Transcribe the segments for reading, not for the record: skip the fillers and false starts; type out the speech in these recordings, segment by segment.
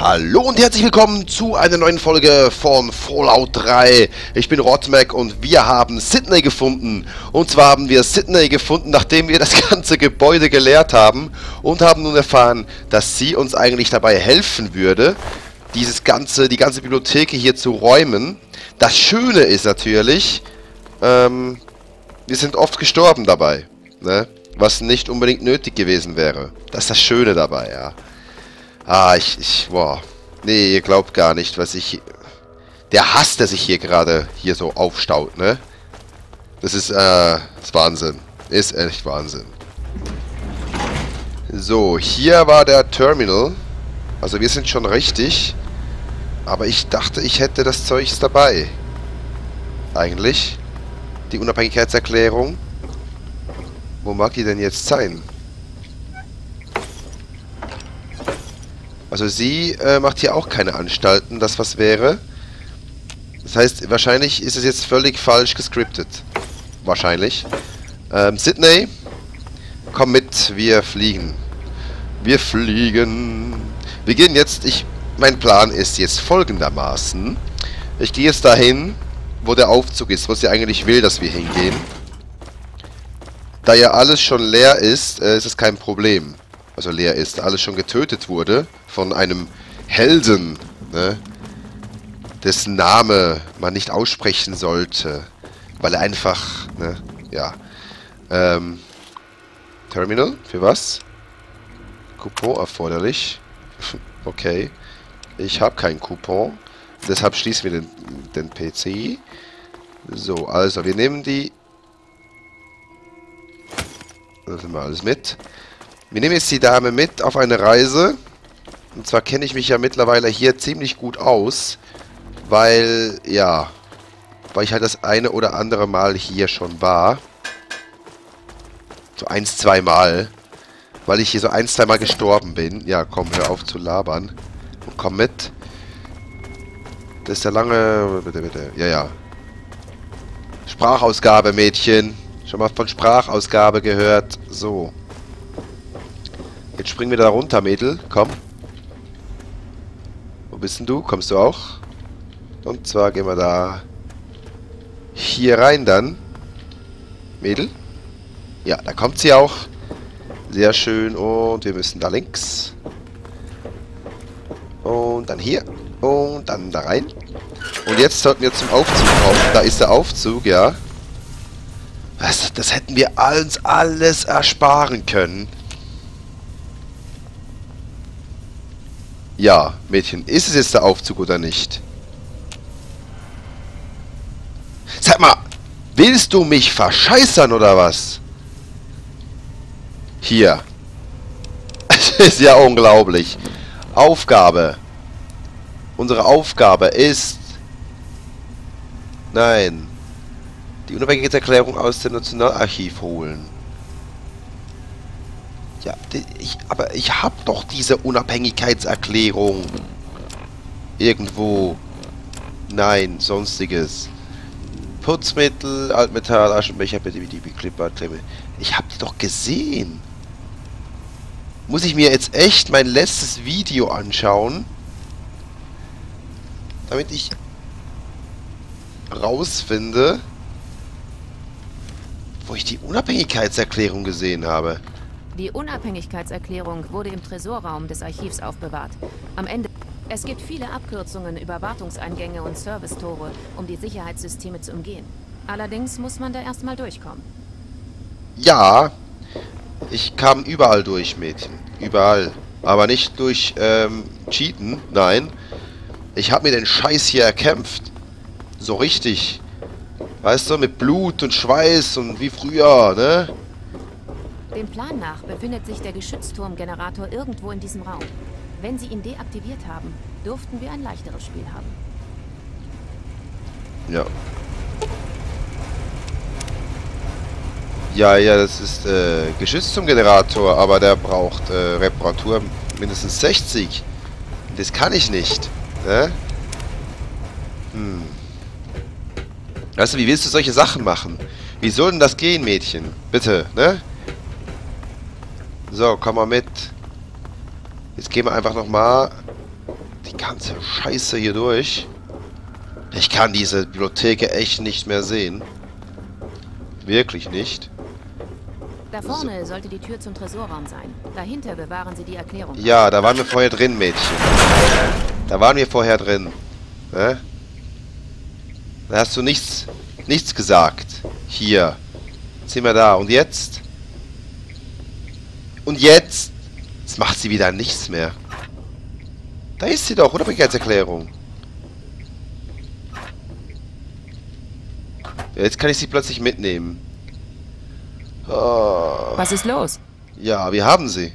Hallo und herzlich willkommen zu einer neuen Folge von Fallout 3. Ich bin Rotmek und wir haben Sydney gefunden. Und zwar haben wir Sydney gefunden, nachdem wir das ganze Gebäude geleert haben. Und haben nun erfahren, dass sie uns eigentlich dabei helfen würde, die ganze Bibliothek hier zu räumen. Das Schöne ist natürlich, wir sind oft gestorben dabei, ne? Was nicht unbedingt nötig gewesen wäre. Das ist das Schöne dabei, ja. Ah, boah. Nee, ihr glaubt gar nicht, was ich... Der Hass, der sich hier gerade hier so aufstaut, ne? Das ist, ist Wahnsinn. Ist echt Wahnsinn. So, hier war der Terminal. Also wir sind schon richtig. Aber ich dachte, ich hätte das Zeugs dabei. Eigentlich. Die Unabhängigkeitserklärung. Wo mag die denn jetzt sein? Also sie macht hier auch keine Anstalten, das was wäre. Das heißt, wahrscheinlich ist es jetzt völlig falsch gescriptet. Wahrscheinlich. Sydney, komm mit, wir fliegen. Wir fliegen. Wir gehen jetzt, mein Plan ist jetzt folgendermaßen. Ich gehe jetzt dahin, wo der Aufzug ist, wo sie eigentlich will, dass wir hingehen. Da ja alles schon leer ist, ist es kein Problem. Also leer ist, alles schon getötet wurde von einem Helden, ne? Dessen Name man nicht aussprechen sollte, weil er einfach, ne, ja. Terminal, für was? Coupon erforderlich. Okay, ich habe keinen Coupon, deshalb schließen wir den PC. So, also wir nehmen die... Das nehmen wir alles mit. Wir nehmen jetzt die Dame mit auf eine Reise. Und zwar kenne ich mich ja mittlerweile hier ziemlich gut aus, weil, ja, weil ich halt das eine oder andere Mal hier schon war. So 1-2 Mal. Weil ich hier so 1-2 Mal gestorben bin. Ja, komm, hör auf zu labern. Und komm mit. Das ist der lange... Bitte, bitte. Ja, ja. Sprachausgabe, Mädchen. Schon mal von Sprachausgabe gehört. So. Jetzt springen wir da runter, Mädel. Komm. Wo bist denn du? Kommst du auch? Und zwar gehen wir da hier rein dann. Mädel? Ja, da kommt sie auch. Sehr schön. Und wir müssen da links. Und dann hier. Und dann da rein. Und jetzt sollten wir zum Aufzug kommen. Da ist der Aufzug, ja. Was? Das hätten wir uns alles ersparen können. Ja, Mädchen, ist es jetzt der Aufzug oder nicht? Sag mal, willst du mich verscheißern oder was? Hier. Es ist ja unglaublich. Aufgabe. Unsere Aufgabe ist... Nein. Die Unabhängigkeitserklärung aus dem Nationalarchiv holen. Ja, aber ich hab doch diese Unabhängigkeitserklärung. Irgendwo. Nein, sonstiges. Putzmittel, Altmetall, Aschenbecher, Klipper, Klemme. Ich hab die doch gesehen. Muss ich mir jetzt echt mein letztes Video anschauen? Damit ich rausfinde, wo ich die Unabhängigkeitserklärung gesehen habe. Die Unabhängigkeitserklärung wurde im Tresorraum des Archivs aufbewahrt. Am Ende... Es gibt viele Abkürzungen über Wartungseingänge und Servicetore, um die Sicherheitssysteme zu umgehen. Allerdings muss man da erstmal durchkommen. Ja, ich kam überall durch, Mädchen. Überall. Aber nicht durch Cheaten, nein. Ich habe mir den Scheiß hier erkämpft. So richtig. Weißt du, mit Blut und Schweiß und wie früher, ne? Dem Plan nach befindet sich der Geschützturmgenerator irgendwo in diesem Raum. Wenn sie ihn deaktiviert haben, durften wir ein leichteres Spiel haben. Ja. Ja, ja, das ist Geschützturmgenerator, aber der braucht Reparatur mindestens 60. Das kann ich nicht. Ne? Hm. Weißt du, wie willst du solche Sachen machen? Wie soll denn das gehen, Mädchen? Bitte, ne? So, komm mal mit. Jetzt gehen wir einfach nochmal die ganze Scheiße hier durch. Ich kann diese Bibliothek echt nicht mehr sehen. Wirklich nicht. Da vorne sollte die Tür zum Tresorraum sein. Dahinter bewahren Sie die Erklärung. Ja, da waren wir vorher drin, Mädchen. Da waren wir vorher drin. Ne? Da hast du nichts gesagt. Hier. Jetzt sind wir da. Und jetzt? Und jetzt? Jetzt macht sie wieder nichts mehr. Da ist sie doch, oder? Begriffserklärung. Jetzt kann ich sie plötzlich mitnehmen. Oh. Was ist los? Ja, wir haben sie.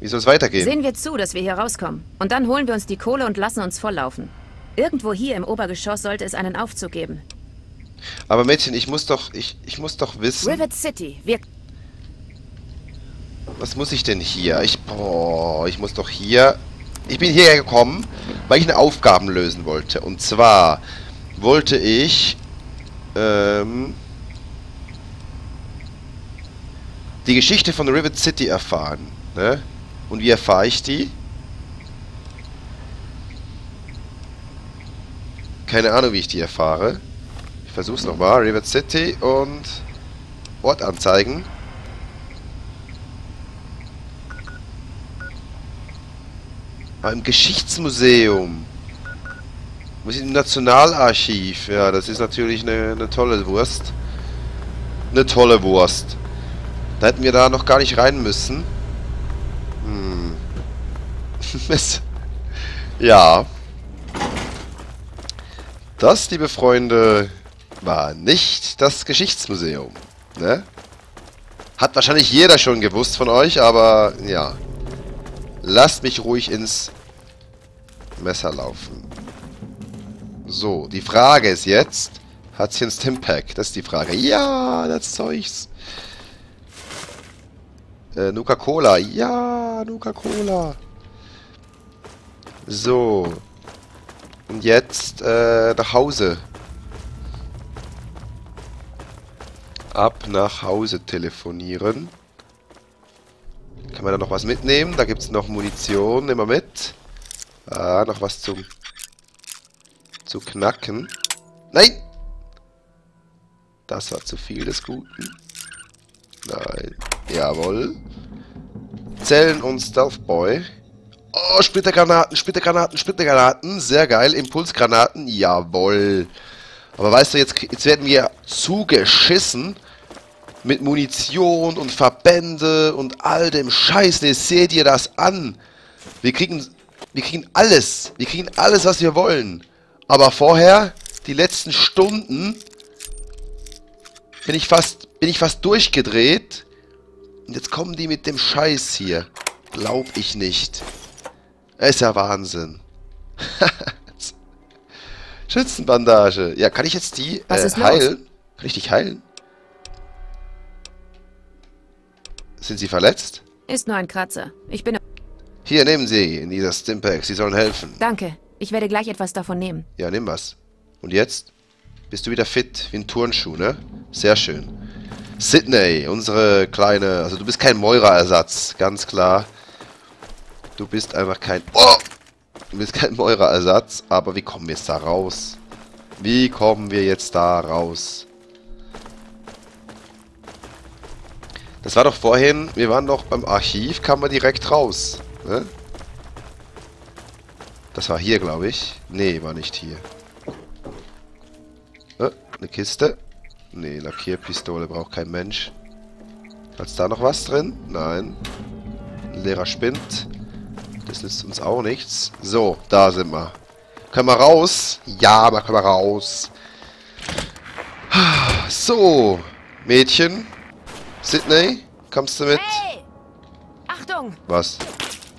Wie soll es weitergehen? Sehen wir zu, dass wir hier rauskommen. Und dann holen wir uns die Kohle und lassen uns volllaufen. Irgendwo hier im Obergeschoss sollte es einen Aufzug geben. Aber Mädchen, ich muss doch wissen... Rivet City, wir... Was muss ich denn hier? Ich muss doch hier... Ich bin hierher gekommen, weil ich eine Aufgabe lösen wollte. Und zwar wollte ich... die Geschichte von Rivet City erfahren. Ne? Und wie erfahre ich die? Keine Ahnung, wie ich die erfahre. Ich versuch's nochmal. Rivet City und Ort anzeigen. Aber im Geschichtsmuseum. Muss ich im Nationalarchiv. Ja, das ist natürlich eine tolle Wurst. Eine tolle Wurst. Da hätten wir da noch gar nicht rein müssen. Hm. Mist. Ja. Das, liebe Freunde, war nicht das Geschichtsmuseum. Ne? Hat wahrscheinlich jeder schon gewusst von euch, aber ja. Lasst mich ruhig ins Messer laufen. So, die Frage ist jetzt, hat sie ein Stimpack? Das ist die Frage. Ja, das Zeugs. Nuka Cola. Ja, Nuka Cola. So. Und jetzt nach Hause. Ab nach Hause telefonieren. Kann man da noch was mitnehmen? Da gibt es noch Munition. Nehmen wir mit. Ah, noch was zu knacken. Nein! Das war zu viel des Guten. Nein. Jawohl. Zellen und Stealth-Boy. Oh, Splittergranaten, Splittergranaten, Splittergranaten. Sehr geil. Impulsgranaten. Jawohl. Aber weißt du, jetzt werden wir zugeschissen. Mit Munition und Verbände und all dem Scheiß. Ne, seht ihr das an? Wir kriegen alles. Wir kriegen alles, was wir wollen. Aber vorher, die letzten Stunden, bin ich fast durchgedreht. Und jetzt kommen die mit dem Scheiß hier. Glaub ich nicht. Ist ja Wahnsinn. Schützenbandage. Ja, kann ich jetzt die heilen? Kann ich dich heilen? Sind sie verletzt? Ist nur ein Kratzer. Ich bin... Hier, nehmen Sie in dieser Stimpack. Sie sollen helfen. Danke. Ich werde gleich etwas davon nehmen. Ja, nimm was. Und jetzt? Bist du wieder fit, wie ein Turnschuh, ne? Sehr schön. Sydney, unsere kleine... Also du bist kein Moira-Ersatz, ganz klar. Du bist einfach kein... Oh! Du bist kein Moira-Ersatz, aber wie kommen wir jetzt da raus? Wie kommen wir jetzt da raus? Das war doch vorhin... Wir waren doch beim Archiv, kamen wir direkt raus. Ne? Das war hier, glaube ich. Nee, war nicht hier. Oh, eine Kiste. Nee, Lackierpistole braucht kein Mensch. Hat's da noch was drin? Nein. Ein leerer Spind. Das nützt uns auch nichts. So, da sind wir. Können wir raus? Ja, aber können wir raus. So, Mädchen. Sydney, kommst du mit? Hey! Achtung! Was?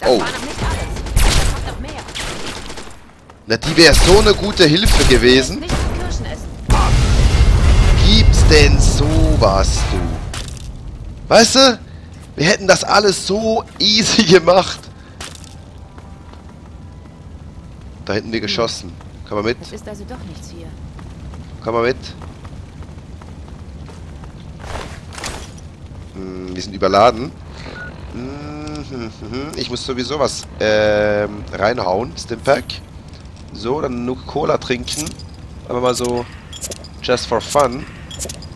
Oh. Na, die wäre so eine gute Hilfe gewesen. Gibt's denn sowas, du? Weißt du? Wir hätten das alles so easy gemacht. Da hätten wir geschossen. Kann man mit? Das ist also doch nichts hier. Kann man mit? Hm, wir sind überladen. Hm. Ich muss sowieso was reinhauen. Stimpack. So, dann Nuka Cola trinken. Aber mal so just for fun.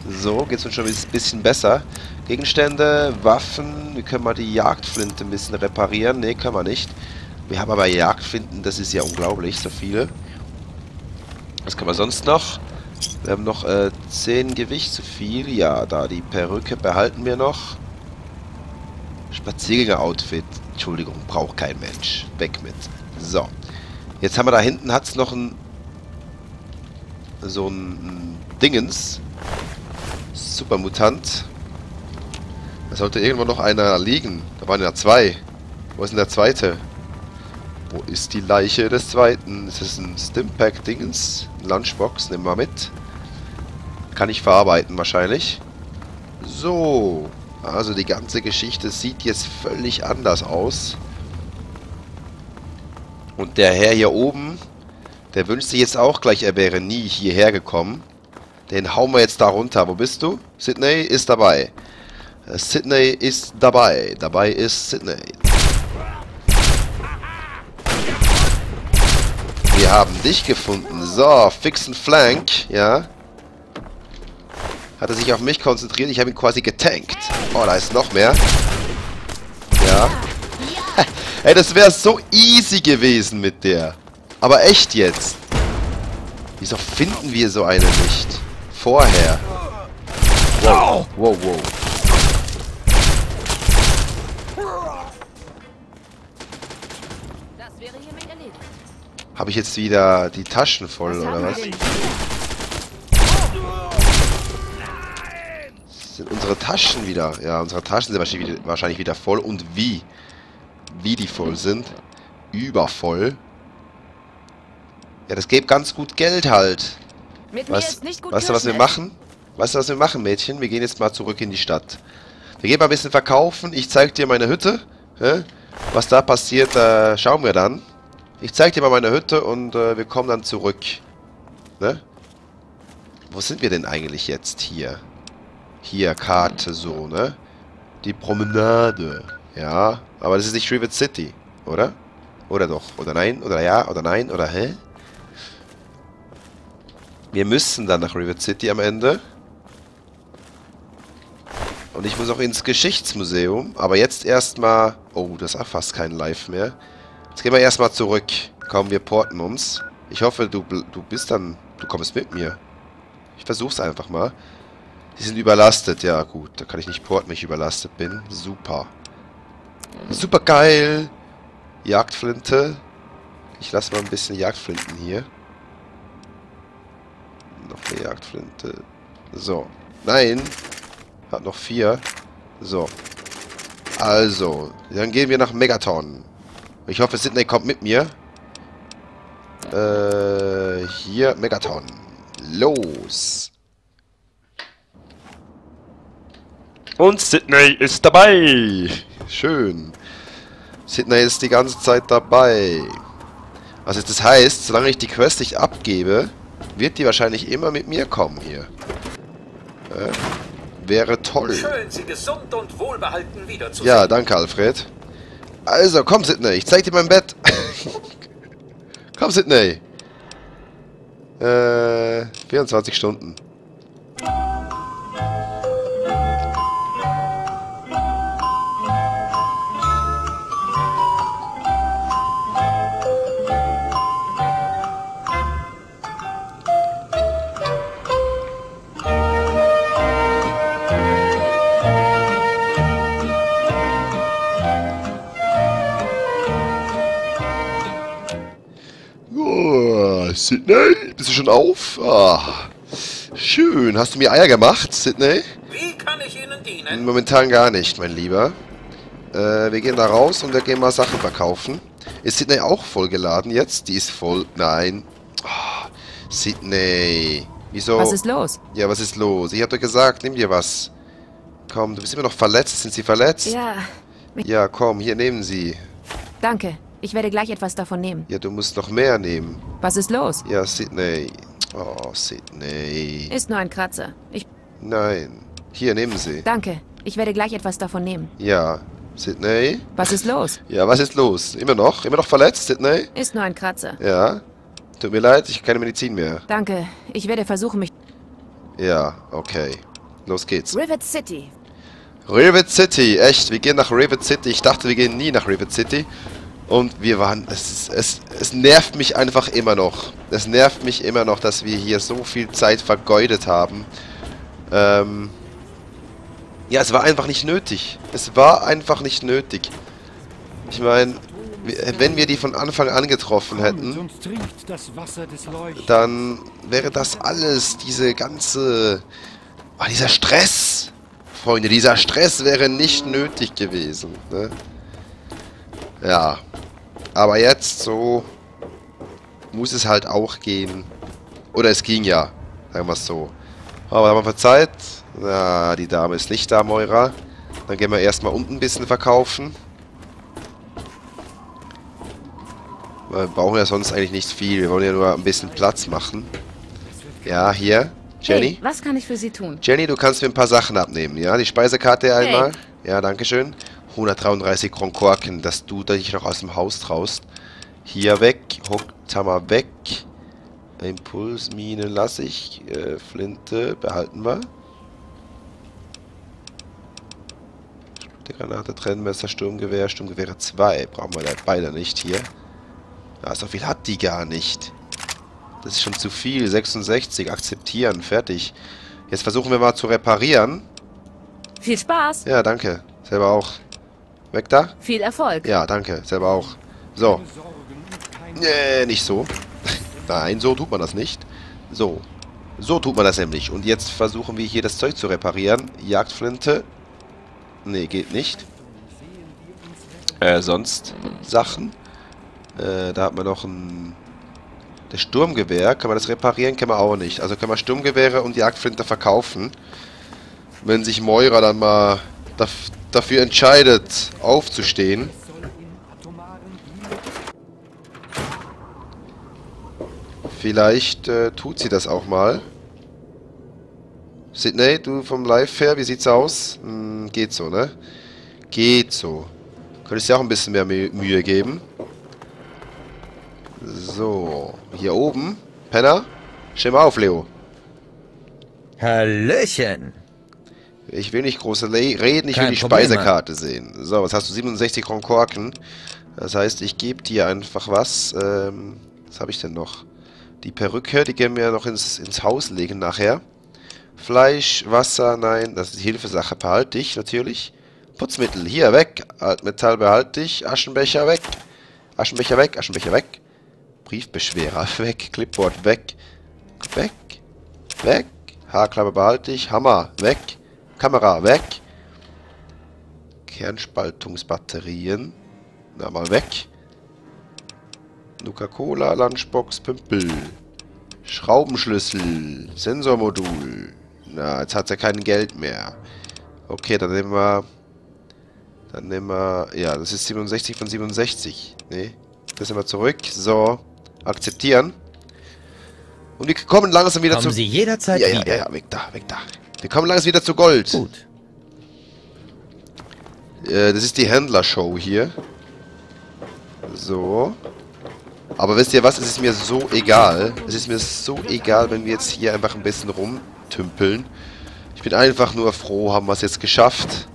So, geht's uns schon ein bisschen besser. Gegenstände, Waffen. Wir können mal die Jagdflinte ein bisschen reparieren. Ne, können wir nicht. Wir haben aber Jagdflinten. Das ist ja unglaublich, so viele. Was können wir sonst noch? Wir haben noch 10 Gewicht zu viel. Ja, da die Perücke behalten wir noch. Spaziergänger-Outfit. Entschuldigung, braucht kein Mensch. Weg mit. So. Jetzt haben wir da hinten, hat es noch ein... so ein Dingens. Supermutant. Da sollte irgendwo noch einer liegen. Da waren ja zwei. Wo ist denn der zweite? Wo ist die Leiche des zweiten? Das ist ein Stimpack-Dingens. Lunchbox, nehmen wir mit. Kann ich verarbeiten wahrscheinlich. So. Also die ganze Geschichte sieht jetzt völlig anders aus. Und der Herr hier oben, der wünscht sich jetzt auch gleich, er wäre nie hierher gekommen. Den hauen wir jetzt da runter. Wo bist du? Sydney ist dabei. Sydney ist dabei. Dabei ist Sydney. Wir haben dich gefunden. So, fixen Flank. Ja. Hat er sich auf mich konzentriert. Ich habe ihn quasi getankt. Oh, da ist noch mehr. Ja. Ey, das wäre so easy gewesen mit der. Aber echt jetzt. Wieso finden wir so eine nicht? Vorher. Wow, wow, wow. Habe ich jetzt wieder die Taschen voll, oder was? Sind unsere Taschen wieder... Ja, unsere Taschen sind wahrscheinlich wieder voll. Und wie? Wie die voll sind. Übervoll. Ja, das gäbe ganz gut Geld halt. Weißt du, was wir machen? Weißt du, was wir machen, Mädchen? Wir gehen jetzt mal zurück in die Stadt. Wir gehen mal ein bisschen verkaufen. Ich zeig dir meine Hütte. Was da passiert, schauen wir dann. Ich zeig dir mal meine Hütte und wir kommen dann zurück. Ne? Wo sind wir denn eigentlich jetzt hier? Hier, Karte, so, ne? Die Promenade. Ja, aber das ist nicht Rivet City, oder? Oder doch? Oder nein? Oder ja? Oder nein? Oder hä? Wir müssen dann nach Rivet City am Ende. Und ich muss auch ins Geschichtsmuseum. Aber jetzt erstmal... Oh, das ist auch fast kein Live mehr. Jetzt gehen wir erstmal zurück. Komm, wir porten uns. Ich hoffe, du bist dann... Du kommst mit mir. Ich versuch's einfach mal. Die sind überlastet. Ja, gut. Da kann ich nicht porten, wenn ich überlastet bin. Super. Super geil. Jagdflinte. Ich lasse mal ein bisschen Jagdflinten hier. Noch eine Jagdflinte. So. Nein. Hat noch 4. So. Also. Dann gehen wir nach Megaton. Ich hoffe, Sydney kommt mit mir. Hier. Megaton. Los. Und Sydney ist dabei. Schön. Sydney ist die ganze Zeit dabei. Also das heißt, solange ich die Quest nicht abgebe, wird die wahrscheinlich immer mit mir kommen hier. Wäre toll. Schön, Sie gesund und wohlbehalten wiederzusehen. Ja, danke, Alfred. Also, komm, Sydney. Ich zeig dir mein Bett. Komm, Sydney. 24 Stunden. Sydney, bist du schon auf? Ah, schön. Hast du mir Eier gemacht, Sydney? Wie kann ich Ihnen dienen? Momentan gar nicht, mein Lieber. Wir gehen da raus und wir gehen mal Sachen verkaufen. Ist Sydney auch vollgeladen jetzt? Die ist voll... Nein. Oh, Sydney. Wieso? Was ist los? Ja, was ist los? Ich hab doch gesagt, nimm dir was. Komm, du bist immer noch verletzt. Sind Sie verletzt? Ja. Ja, komm, hier, nehmen Sie. Danke. Ich werde gleich etwas davon nehmen. Ja, du musst noch mehr nehmen. Was ist los? Ja, Sydney. Oh, Sydney. Ist nur ein Kratzer. Nein. Hier, nehmen Sie. Danke. Ich werde gleich etwas davon nehmen. Ja. Sydney? Was ist los? Ja, was ist los? Immer noch verletzt, Sydney? Ist nur ein Kratzer. Ja. Tut mir leid, ich habe keine Medizin mehr. Danke, ich werde versuchen, mich... Ja, okay. Los geht's. Rivet City. Rivet City, echt, wir gehen nach Rivet City. Ich dachte, wir gehen nie nach Rivet City. Und wir waren... Es nervt mich einfach immer noch. Es nervt mich immer noch, dass wir hier so viel Zeit vergeudet haben. Ja, es war einfach nicht nötig. Es war einfach nicht nötig. Ich meine, wenn wir die von Anfang an getroffen hätten, dann wäre das alles, diese ganze... Oh, dieser Stress! Freunde, dieser Stress wäre nicht nötig gewesen. Ne? Ja. Aber jetzt so muss es halt auch gehen. Oder es ging ja. Sagen wir es so. Aber haben wir verzeiht. Na, die Dame ist nicht da, Moira. Dann gehen wir erstmal unten ein bisschen verkaufen. Wir brauchen ja sonst eigentlich nicht viel. Wir wollen ja nur ein bisschen Platz machen. Ja, hier. Jenny. Hey, was kann ich für Sie tun? Jenny, du kannst mir ein paar Sachen abnehmen. Ja, die Speisekarte einmal. Hey. Ja, danke schön. 133 Kronkorken, dass du dich noch aus dem Haus traust. Hier weg. Hockhammer weg. Impulsmine lasse ich. Flinte behalten wir. Die Granate, Trennmesser, Sturmgewehr, Sturmgewehre 2. Brauchen wir beide nicht hier. Ja, so viel hat die gar nicht. Das ist schon zu viel. 66. Akzeptieren. Fertig. Jetzt versuchen wir mal zu reparieren. Viel Spaß. Ja, danke. Selber auch. Weg da. Viel Erfolg. Ja, danke. Selber auch. So. Nee, nicht so. Nein, so tut man das nicht. So. So tut man das nämlich. Und jetzt versuchen wir hier das Zeug zu reparieren. Jagdflinte. Nee, geht nicht. Sonst Sachen. Da hat man noch ein... Das Sturmgewehr, kann man das reparieren? Kann man auch nicht. Also kann man Sturmgewehre und Jagdflinte verkaufen. Wenn sich Moira dann mal dafür entscheidet, aufzustehen. Vielleicht tut sie das auch mal. Sydney, du vom Live her, wie sieht's aus? Hm, geht so, ne? Geht so. Könntest dir auch ein bisschen mehr Mühe geben. So, hier oben. Penner, steh mal auf, Leo. Hallöchen. Ich will nicht große reden, ich will die Speisekarte sehen. So, was hast du? 67 Kronkorken. Das heißt, ich gebe dir einfach was. Was habe ich denn noch? Die Perücke, die können wir noch ins Haus legen nachher. Fleisch, Wasser, nein, das ist die Hilfesache, behalte dich natürlich. Putzmittel, hier, weg. Altmetall, behalte dich. Aschenbecher, weg. Aschenbecher, weg. Aschenbecher, weg. Briefbeschwerer, weg. Clipboard, weg. Weg. Weg. Haarklappe, behalte dich. Hammer, weg. Kamera, weg. Kernspaltungsbatterien. Na, mal weg. Nuka Cola, Lunchbox, Pümpel. Schraubenschlüssel, Sensormodul. Na, jetzt hat sie kein Geld mehr. Okay, dann nehmen wir... Ja, das ist 67 von 67. Ne, das nehmen wir zurück. So, akzeptieren. Und wir kommen langsam wieder zu... Kommen Sie jederzeit wieder. Ja, weg da, weg da. Wir kommen langsam wieder zu Gold. Gut. Das ist die Händlershow hier. So... Aber wisst ihr was? Es ist mir so egal. Es ist mir so egal, wenn wir jetzt hier einfach ein bisschen rumtümpeln. Ich bin einfach nur froh, haben wir es jetzt geschafft,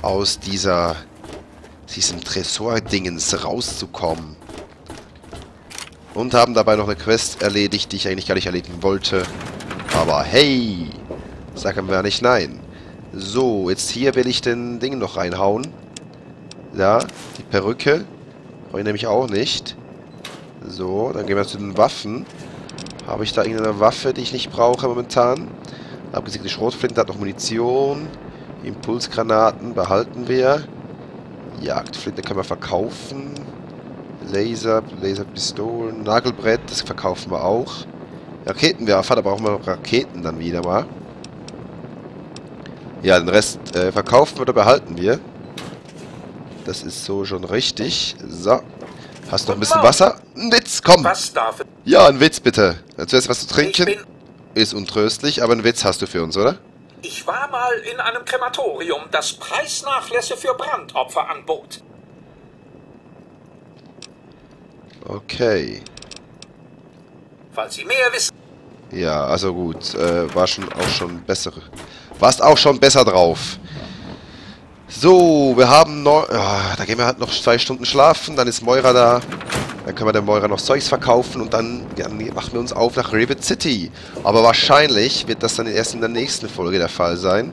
aus diesem Tresor-Dingens rauszukommen. Und haben dabei noch eine Quest erledigt, die ich eigentlich gar nicht erledigen wollte. Aber hey, sagen wir nicht nein. So, jetzt hier will ich den Ding noch reinhauen. Ja, die Perücke. Brauche ich nämlich auch nicht. So, dann gehen wir zu den Waffen. Habe ich da irgendeine Waffe, die ich nicht brauche momentan? Abgesiegte Schrotflinte, hat noch Munition. Impulsgranaten behalten wir. Jagdflinte können wir verkaufen. Laser, Laserpistolen, Nagelbrett, das verkaufen wir auch. Raketenwerfer, da brauchen wir noch Raketen dann wieder mal. Ja, den Rest verkaufen wir oder behalten wir. Das ist so schon richtig. So. Hast du noch ein bisschen Wasser? Ein Witz, komm! Ja, ein Witz bitte. Zuerst was zu trinken. Ist untröstlich, aber ein Witz hast du für uns, oder? Ich war mal in einem Krematorium, das Preisnachlässe für Brandopfer anbot. Okay. Falls Sie mehr wissen... Ja, also gut, warst auch schon besser drauf. So, wir haben noch... da gehen wir halt noch 2 Stunden schlafen, dann ist Moira da. Dann können wir der Moira noch Zeugs verkaufen und dann machen wir uns auf nach Rivet City. Aber wahrscheinlich wird das dann erst in der nächsten Folge der Fall sein.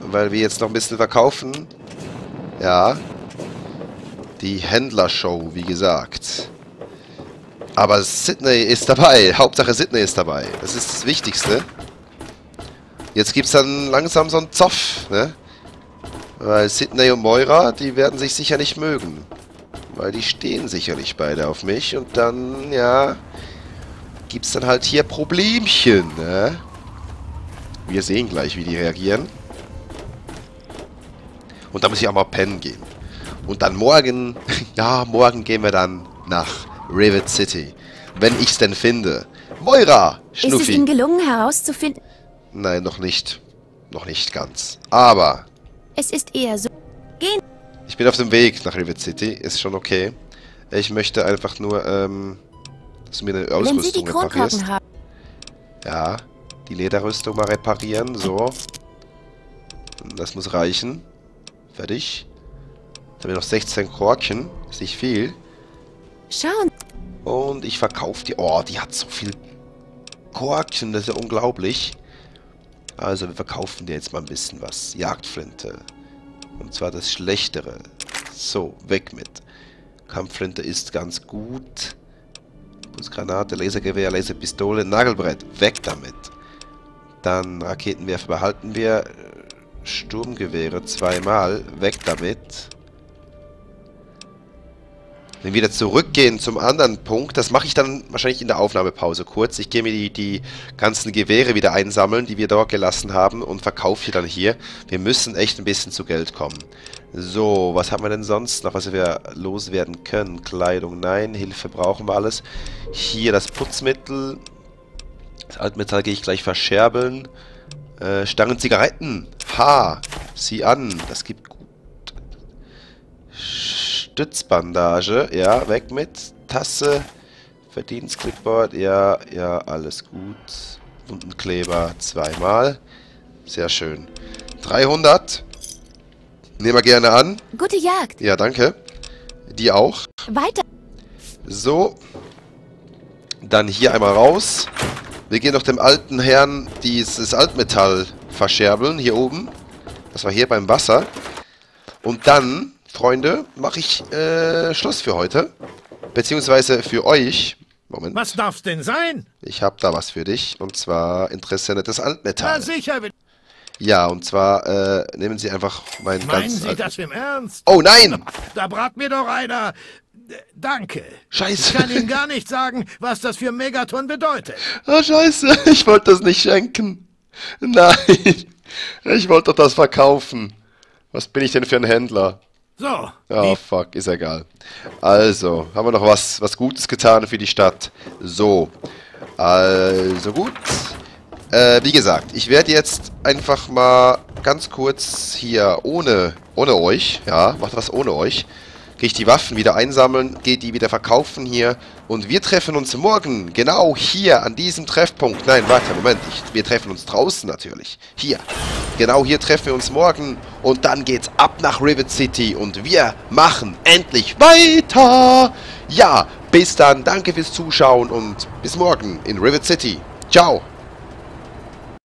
Weil wir jetzt noch ein bisschen verkaufen. Ja. Die Händlershow, wie gesagt. Aber Sydney ist dabei. Hauptsache Sydney ist dabei. Das ist das Wichtigste. Jetzt gibt es dann langsam so einen Zoff, ne? Weil Sydney und Moira, die werden sich sicher nicht mögen. Weil die stehen sicherlich beide auf mich. Und dann, ja, gibt's dann halt hier Problemchen, ne? Wir sehen gleich, wie die reagieren. Und dann muss ich auch mal pennen gehen. Und dann morgen, ja, morgen gehen wir dann nach Rivet City. Wenn ich's denn finde. Moira, Schnuffi. Ist es Ihnen gelungen herauszufinden? Nein, noch nicht. Noch nicht ganz. Aber... Es ist eher so... Gehen... Ich bin auf dem Weg nach Rivet City, ist schon okay. Ich möchte einfach nur, dass du mir eine Ausrüstung reparierst. Ja, die Lederrüstung mal reparieren, so. Das muss reichen. Fertig. Dann haben wir noch 16 Korken, ist nicht viel. Schauen. Und ich verkaufe die... Oh, die hat so viel Korken, das ist ja unglaublich. Also, wir verkaufen dir jetzt mal ein bisschen was. Jagdflinte. Und zwar das Schlechtere. So, weg mit. Kampfflinte ist ganz gut. Granate, Lasergewehr, Laserpistole, Nagelbrett. Weg damit. Dann Raketenwerfer behalten wir. Sturmgewehre 2-mal. Weg damit. Wenn wir wieder zurückgehen zum anderen Punkt, das mache ich dann wahrscheinlich in der Aufnahmepause kurz. Ich gehe mir die ganzen Gewehre wieder einsammeln, die wir dort gelassen haben und verkaufe die dann hier. Wir müssen echt ein bisschen zu Geld kommen. So, was haben wir denn sonst noch, was wir loswerden können? Kleidung, nein, Hilfe brauchen wir alles. Hier das Putzmittel. Das Altmetall gehe ich gleich verscherbeln. Stangen Zigaretten. Ha, sieh an, das gibt gut. Stützbandage, ja, weg mit. Tasse, Verdienstclipboard, ja, ja, alles gut. Wundenkleber 2-mal. Sehr schön. 300. Nehmen wir gerne an. Gute Jagd. Ja, danke. Die auch. Weiter. So. Dann hier einmal raus. Wir gehen noch dem alten Herrn dieses Altmetall verscherbeln, hier oben. Das war hier beim Wasser. Und dann... Freunde, mache ich Schluss für heute. Beziehungsweise für euch. Moment. Was darf's denn sein? Ich habe da was für dich. Und zwar interessantes Altmetall. Na sicher. Ja, und zwar nehmen Sie einfach meinen ganzen... Meinen Sie das im Ernst? Oh nein! Da brat mir doch einer... Danke. Scheiße. Ich kann Ihnen gar nicht sagen, was das für Megaton bedeutet. Oh scheiße, ich wollte das nicht schenken. Nein, ich wollte doch das verkaufen. Was bin ich denn für ein Händler? So. Oh, fuck, ist egal. Also, haben wir noch was Gutes getan für die Stadt. So. Also gut. Wie gesagt, ich werde jetzt einfach mal ganz kurz hier ohne euch, ja, macht was ohne euch, gehe ich die Waffen wieder einsammeln, gehe die wieder verkaufen hier und wir treffen uns morgen, genau hier, an diesem Treffpunkt. Nein, warte, Moment, wir treffen uns draußen natürlich. Hier. Genau hier treffen wir uns morgen und dann geht's ab nach Rivet City und wir machen endlich weiter. Ja, bis dann, danke fürs Zuschauen und bis morgen in Rivet City. Ciao.